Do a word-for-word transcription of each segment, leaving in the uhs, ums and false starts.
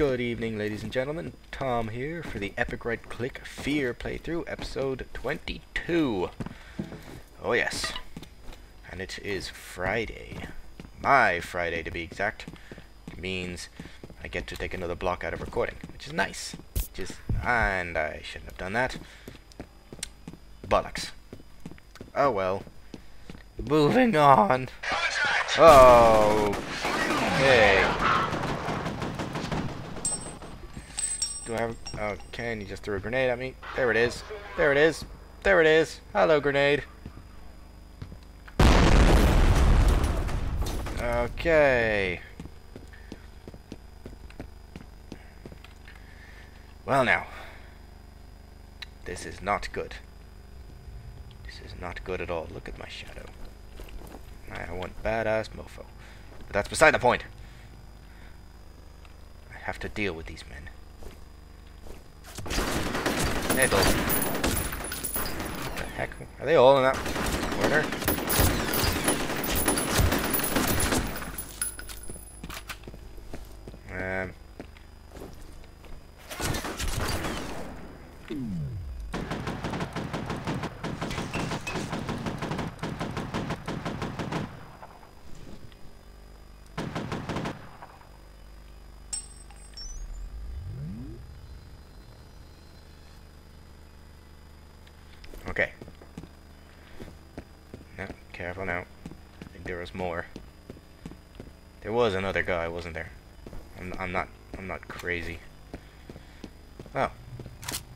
Good evening, ladies and gentlemen. Tom here for the Epic Right Click Fear playthrough, episode twenty-two. Oh yes, and it is Friday. My Friday, to be exact. It means I get to take another block out of recording, which is nice. Just and I shouldn't have done that. Bollocks. Oh well. Moving on. Oh. Okay. Do I have a, okay, and he just threw a grenade at me. There it is. There it is. There it is. Hello, grenade. Okay. Well now. This is not good. This is not good at all. Look at my shadow. I want badass mofo. But that's beside the point. I have to deal with these men. Hey, those. What the heck? Are they all in that corner? Um. Okay. No, careful now. I think there was more. There was another guy, wasn't there? I'm, I'm not. I'm not crazy. Oh.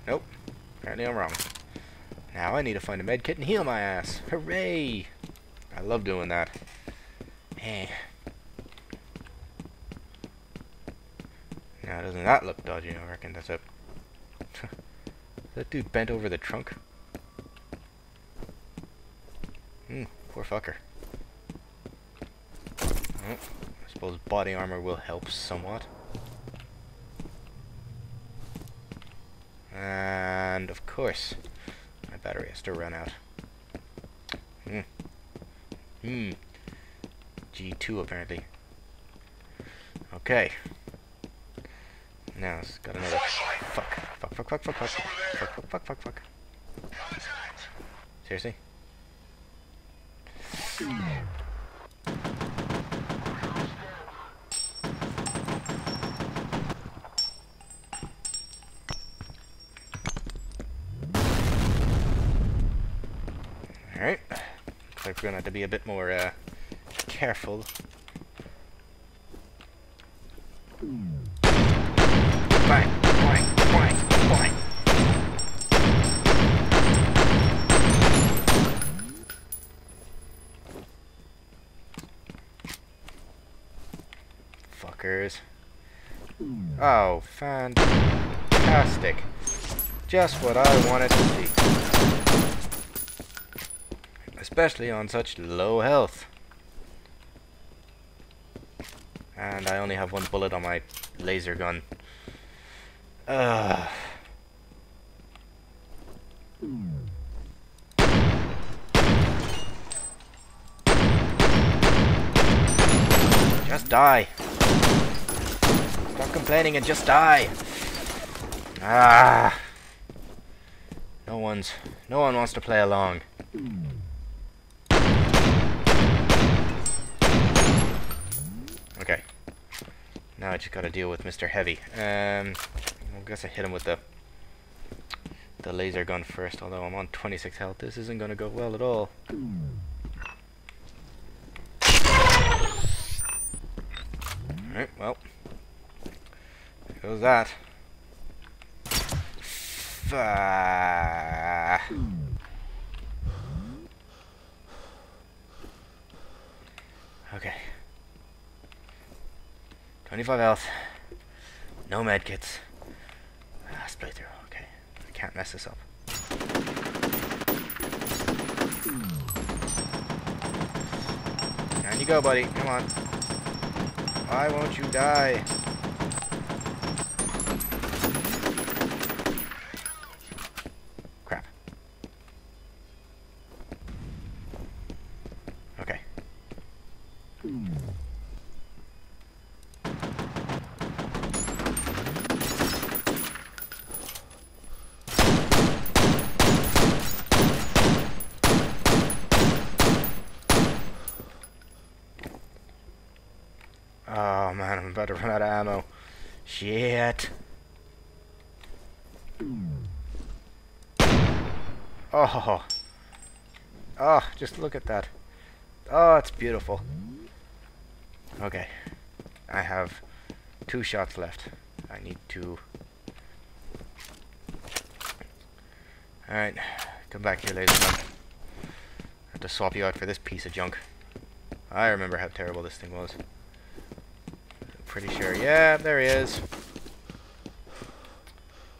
Nope. Apparently I'm wrong. Now I need to find a med kit and heal my ass. Hooray! I love doing that. Eh. Now doesn't that look dodgy? I reckon that's a. That dude bent over the trunk. Mm, poor fucker. Oh, I suppose body armor will help somewhat. And of course, my battery has to run out. Hmm. Hmm. G two apparently. Okay. Now it's got another. Fuck. Fuck. Fuck. Fuck. Fuck. Fuck. Fuck. Fuck. Fuck. Fuck. Fuck. Seriously? Alright, looks like we're gonna have to be a bit more uh, careful. Bang, bang, bang, bang. Oh, fantastic. Just what I wanted to see. Especially on such low health. And I only have one bullet on my laser gun. Ugh. Just die. Stop complaining and just die. Ah, no one's, no one wants to play along. Okay, now I just got to deal with Mister Heavy. Um, I guess I hit him with the the laser gun first. Although I'm on twenty-six health, this isn't going to go well at all. All right, well. Goes that. Ah. Okay. twenty-five health. No med kits. Last playthrough. Okay. I can't mess this up. Down you go, buddy. Come on. Why won't you die? about to run out of ammo. Shit. Oh. Oh, just look at that. Oh, it's beautiful. Okay. I have two shots left. I need to... Alright. Come back here later. I have to swap you out for this piece of junk. I remember how terrible this thing was. I'm pretty sure. Yeah, there he is.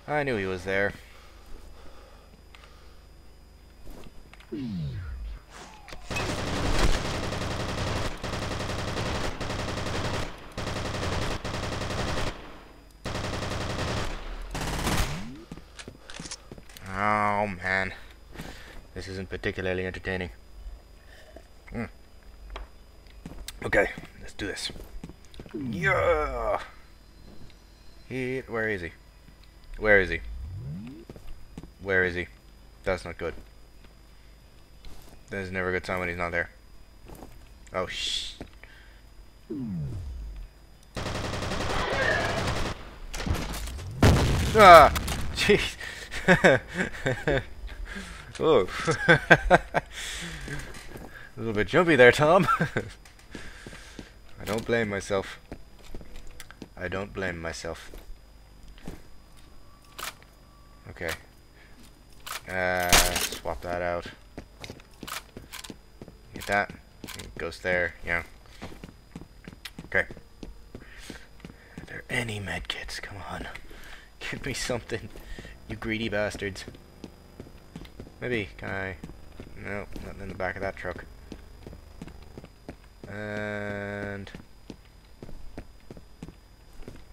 I knew he was there. Oh man, this isn't particularly entertaining. Mm. Okay, let's do this. Yeah. He, where is he? Where is he? Where is he? That's not good. There's never a good time when he's not there. Oh shh. Ah, jeez. Oh, a little bit jumpy there, Tom. I don't blame myself. I don't blame myself. Okay. Uh, swap that out. Get that. It goes there. Yeah. Okay. Are there any medkits? Come on. Give me something. You greedy bastards. Maybe, can I... No, nothing in the back of that truck. And...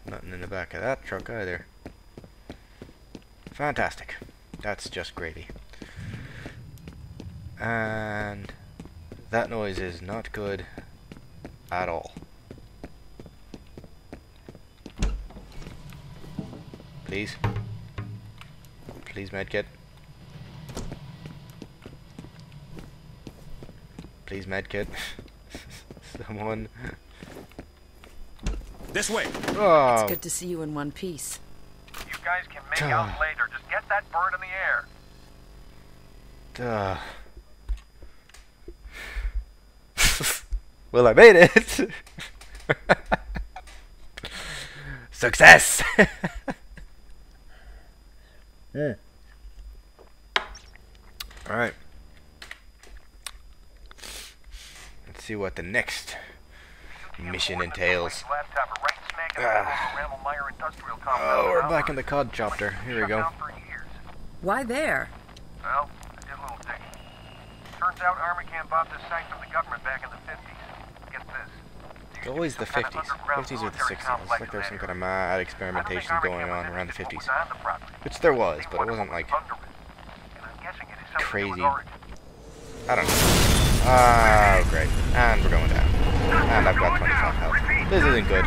Nothing in the back of that truck either. Fantastic. That's just gravy. And... That noise is not good at all. Please. Please, medkit. Please, medkit. Someone. This way. Oh. It's good to see you in one piece. You guys can make Duh. out later. Just get that bird in the air. Duh. Well, I made it. Success. Yeah. Alright. Let's see what the next mission entails. Ah. Oh, we're back in the quadcopter. Here we go. Why there? Well, I did a little digging. Turns out Armacan bought this site from the government back in the fifties. Get this. It's always the fifties. fifties or the sixties. It's like there's some kind of mad experimentation going on around the fifties. Which there was, but it wasn't like crazy. I don't know. Oh, great. And we're going down. And I've got twenty-five health. This isn't good.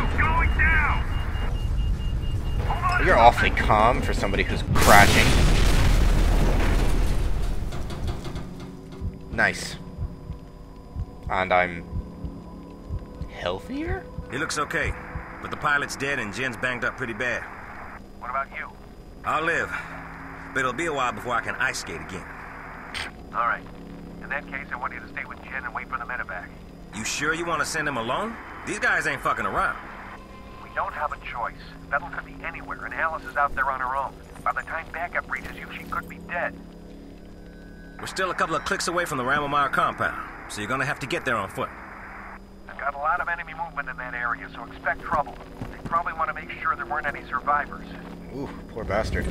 You're awfully calm for somebody who's crashing. Nice. And I'm healthier? He looks okay, but the pilot's dead and Jen's banged up pretty bad. What about you? I'll live, but it'll be a while before I can ice skate again. All right. In that case, I want you to stay with Jen and wait for the medevac. You sure you want to send him alone? These guys ain't fucking around. We don't have a choice. Metal could be anywhere, and Alice is out there on her own. By the time backup reaches you, she could be dead. We're still a couple of clicks away from the Ramamar compound, so you're gonna have to get there on foot. I've got a lot of enemy movement in that area, so expect trouble. They probably want to make sure there weren't any survivors. Ooh, poor bastard.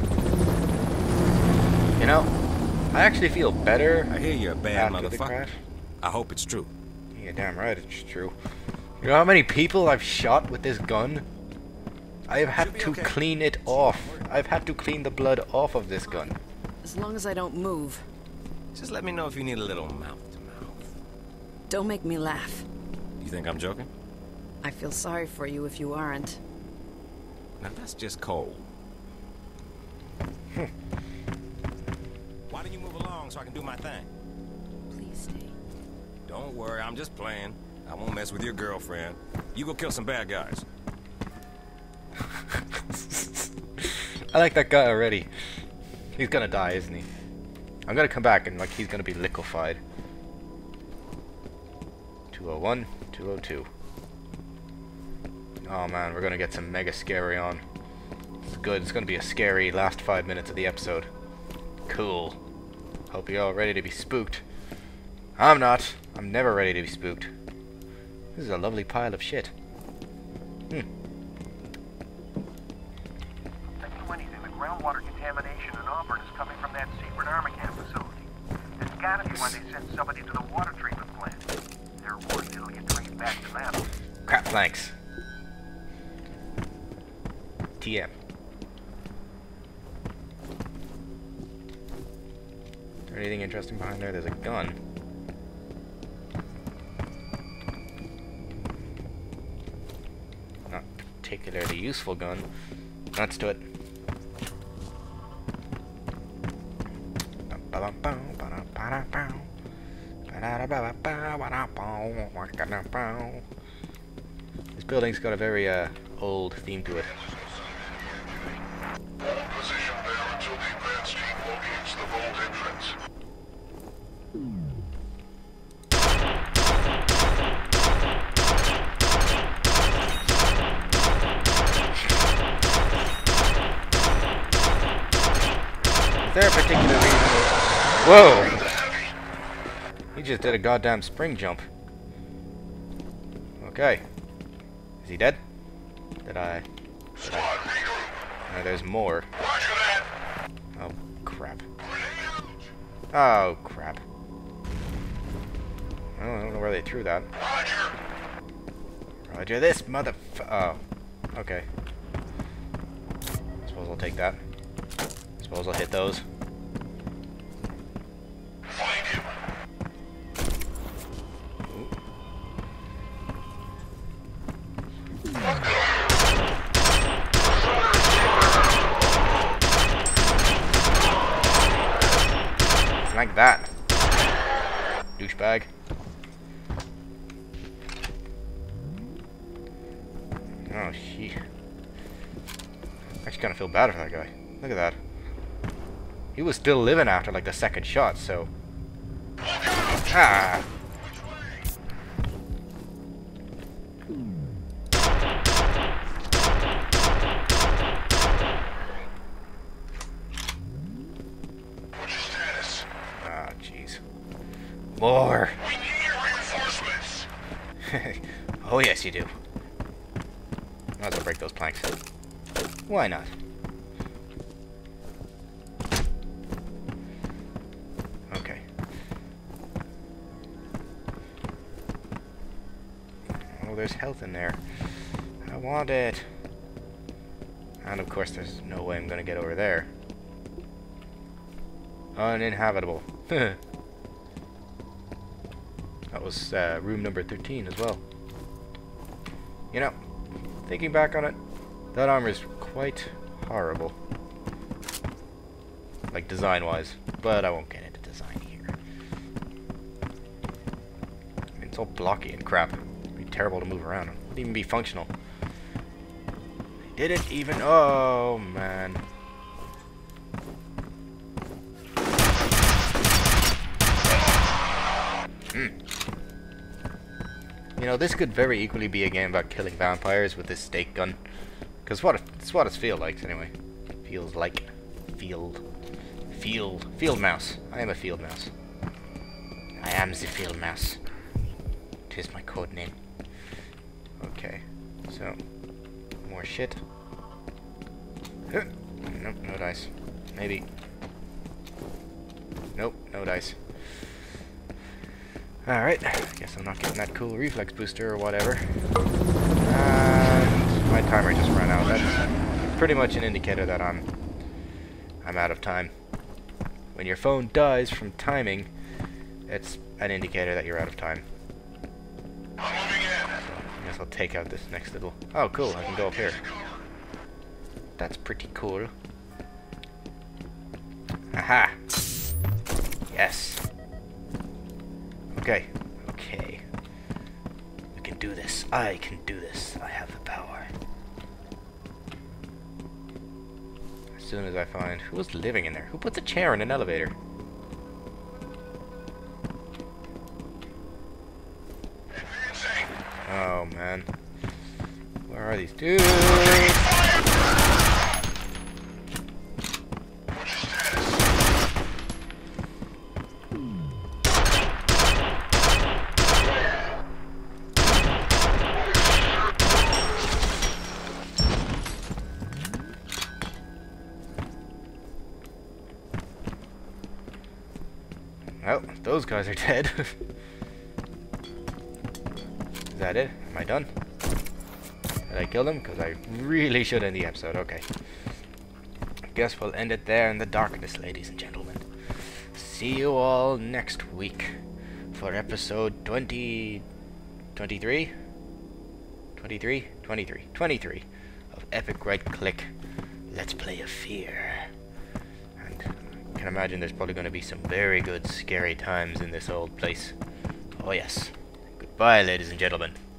You know, I actually feel better. I hear you're a bad motherfucker. I hope it's true. Yeah, damn right it's true. You know how many people I've shot with this gun? I have had to clean it off. I've had to clean the blood off of this gun. As long as I don't move. Just let me know if you need a little mouth to mouth. Don't make me laugh. You think I'm joking? I feel sorry for you if you aren't. Now that's just cold. Hmm. Why don't you move along so I can do my thing? Please stay. Don't worry, I'm just playing. I won't mess with your girlfriend. You go kill some bad guys. I like that guy already. He's gonna die, isn't he? I'm gonna come back and like he's gonna be liquefied. two oh one, two oh two. Oh man, we're gonna get some mega scary on. It's good. It's gonna be a scary last five minutes of the episode. Cool. Hope you're all ready to be spooked. I'm not. I'm never ready to be spooked. This is a lovely pile of shit. Hmm. two twenty, the groundwater contamination in Auburn is coming from that secret Armacam facility. There's gotta be why they sent somebody to the water treatment plant. They're worried it'll get drained back to them. Crap planks. T M. Is there anything interesting behind there? There's a gun. Not particularly useful gun. Let's do it. This building's got a very uh, old theme to it. Is there a particular reason? Whoa! He just did a goddamn spring jump. Okay. Is he dead? Did I... Did I... No, there's more. Oh, crap. Oh, crap. I don't, I don't know where they threw that. Roger this motherf... Oh. Okay. I suppose I'll take that. I suppose I'll hit those. Find him. Like that. Douchebag. Oh, she. I actually kind of feel bad for that guy. Look at that. He was still living after like the second shot, so. Ah! Ah, jeez. More! We need your reinforcements! Oh, yes, you do. Might as well break those planks. Why not? There's health in there. I want it. And of course there's no way I'm gonna get over there. Uninhabitable. That was uh, room number thirteen as well. You know, thinking back on it, that armor is quite horrible. Like design wise. But I won't get into design here. I mean, it's all blocky and crap. Terrible to move around. It wouldn't even be functional. Did it even? Oh man! Mm. You know, this could very equally be a game about killing vampires with this stake gun, because what? It's what it's feel like anyway. Feels like field, field, field mouse. I am a field mouse. I am the field mouse. Tis my code name. Okay, so more shit. Nope, no dice. Maybe. Nope, no dice. Alright, guess I'm not getting that cool reflex booster or whatever. And my timer just ran out. That's pretty much an indicator that I'm I'm out of time. When your phone dies from timing, it's an indicator that you're out of time. I'll take out this next little... Oh, cool, I can go up here. That's pretty cool. Aha! Yes! Okay, okay. We can do this. I can do this. I have the power. soon as I find who was living in there. Who puts a chair in an elevator? Oh, man. Where are these dudes? Oh, those guys are dead. Is that it? Am I done? Did I kill them? Because I really should end the episode. Okay. I guess we'll end it there in the darkness, ladies and gentlemen. See you all next week for episode twenty... twenty-three? twenty-three? twenty-three. twenty-three. Of Epic Right Click Let's Play of Fear. And I can imagine there's probably going to be some very good, scary times in this old place. Oh, yes. Bye, ladies and gentlemen.